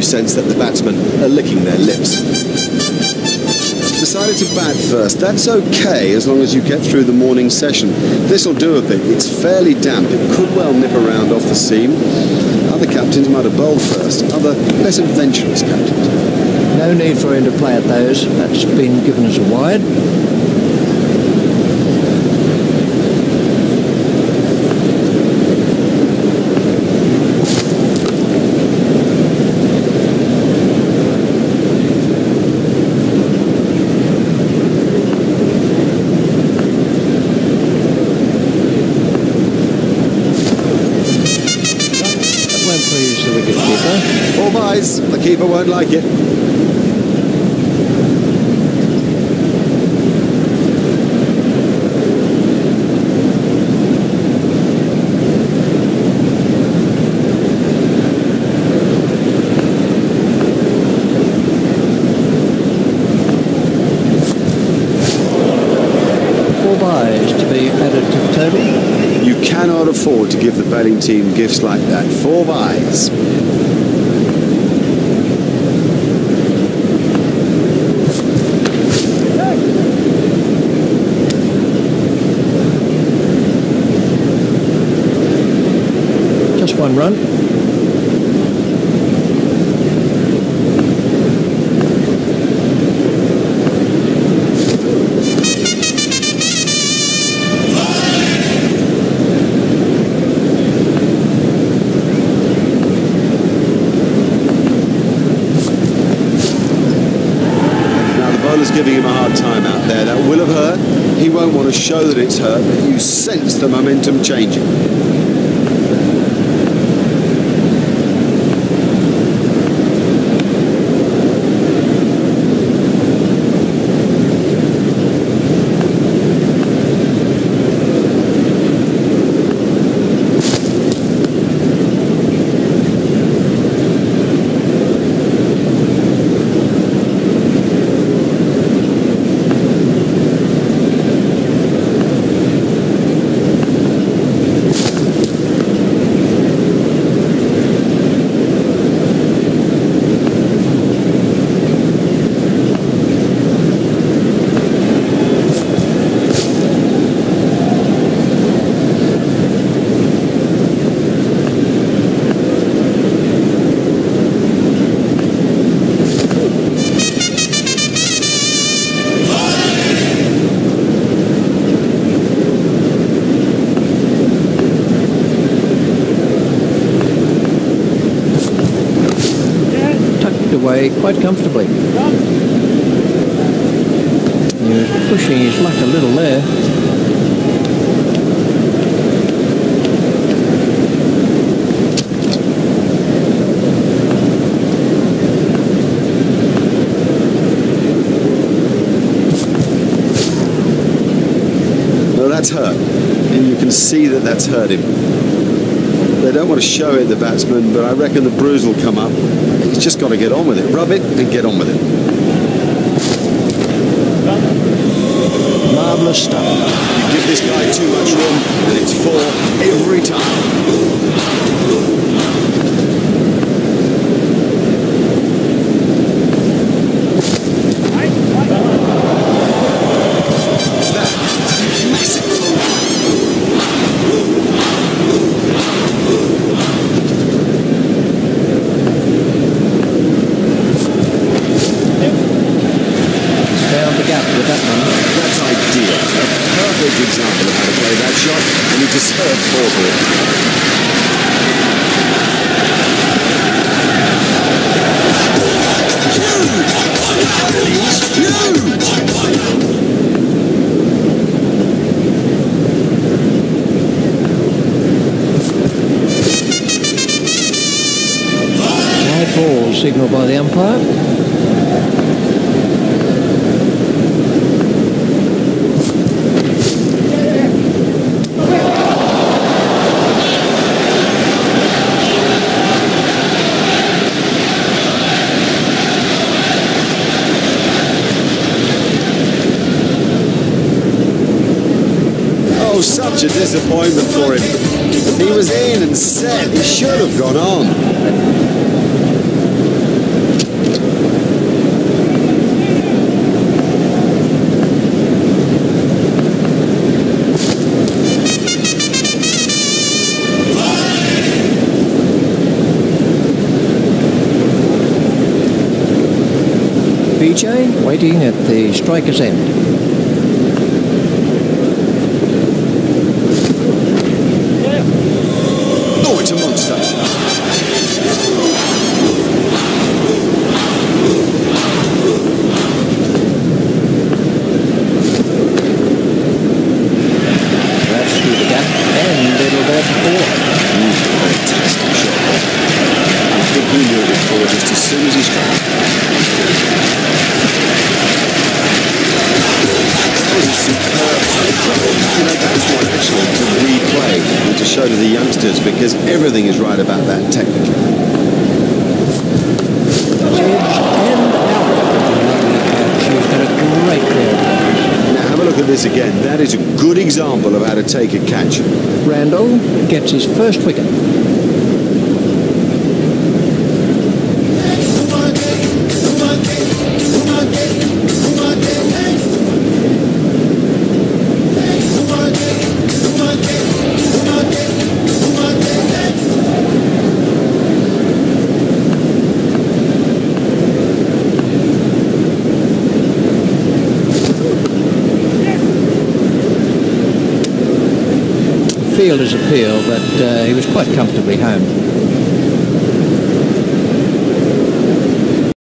you sense that the batsmen are licking their lips. Decided to bat first. That's okay as long as you get through the morning session. This'll do a bit. It's fairly damp. It could well nip around off the seam. Other captains might have bowled first. Other less adventurous captains. No need for him to play at those. That's been given as a wide. The keeper won't like it. Four byes to be added to the table. You cannot afford to give the batting team gifts like that. Four byes. One run. Now the bowler's giving him a hard time out there. That will have hurt. He won't want to show that it's hurt, but you sense the momentum changing. Quite comfortably. He was pushing his luck a little there. Well, that's hurt, and you can see that that's hurt him. They don't want to show it, the batsman, but I reckon the bruise will come up. He's just got to get on with it. Rub it and get on with it. Marvellous stuff. You give this guy too much room, and it's four every time. That's massive. Example of how to play that shot, and he deserved four ball. Wide ball signalled by the umpire. Such a disappointment for him. He was in and set. He should have gone on. VJ waiting at the striker's end. Because everything is right about that technically. Now have a look at this again. That is a good example of how to take a catch. Randall gets his first wicket. Fielders appeal, but he was quite comfortably home.